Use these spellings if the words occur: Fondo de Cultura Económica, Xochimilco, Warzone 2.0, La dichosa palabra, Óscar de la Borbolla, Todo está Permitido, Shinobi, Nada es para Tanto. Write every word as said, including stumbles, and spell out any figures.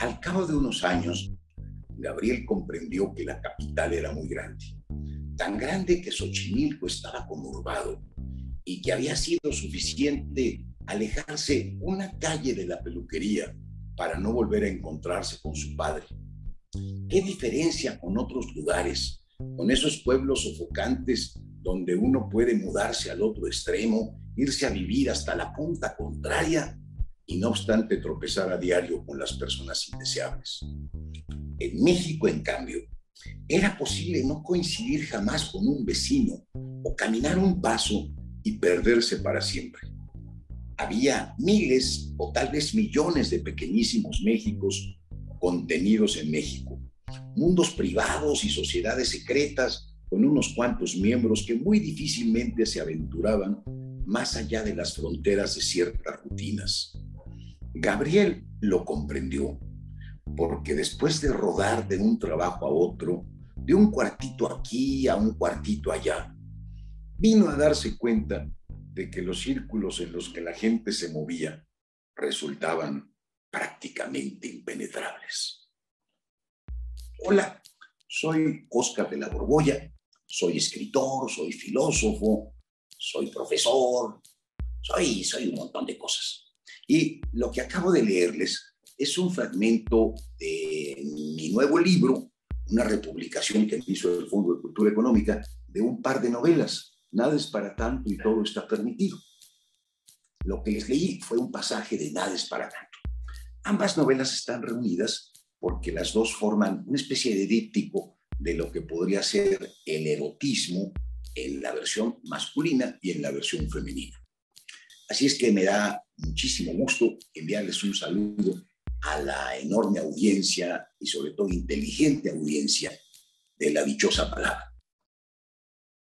Al cabo de unos años, Gabriel comprendió que la capital era muy grande, tan grande que Xochimilco estaba conurbado y que había sido suficiente alejarse una calle de la peluquería para no volver a encontrarse con su padre. ¿Qué diferencia con otros lugares, con esos pueblos sofocantes donde uno puede mudarse al otro extremo, irse a vivir hasta la punta contraria y no obstante tropezar a diario con las personas indeseables? En México, en cambio, era posible no coincidir jamás con un vecino o caminar un paso y perderse para siempre. Había miles o tal vez millones de pequeñísimos Méxicos contenidos en México, mundos privados y sociedades secretas con unos cuantos miembros que muy difícilmente se aventuraban más allá de las fronteras de ciertas rutinas. Gabriel lo comprendió, porque después de rodar de un trabajo a otro, de un cuartito aquí a un cuartito allá, vino a darse cuenta de que los círculos en los que la gente se movía resultaban prácticamente impenetrables. Hola, soy Óscar de la Borbolla, soy escritor, soy filósofo, soy profesor, soy, soy un montón de cosas. Y lo que acabo de leerles es un fragmento de mi nuevo libro, una republicación que hizo el Fondo de Cultura Económica, de un par de novelas, Nada es para Tanto y Todo está Permitido. Lo que les leí fue un pasaje de Nada es para Tanto. Ambas novelas están reunidas porque las dos forman una especie de díptico de lo que podría ser el erotismo en la versión masculina y en la versión femenina. Así es que me da muchísimo gusto enviarles un saludo a la enorme audiencia y sobre todo inteligente audiencia de La Dichosa Palabra.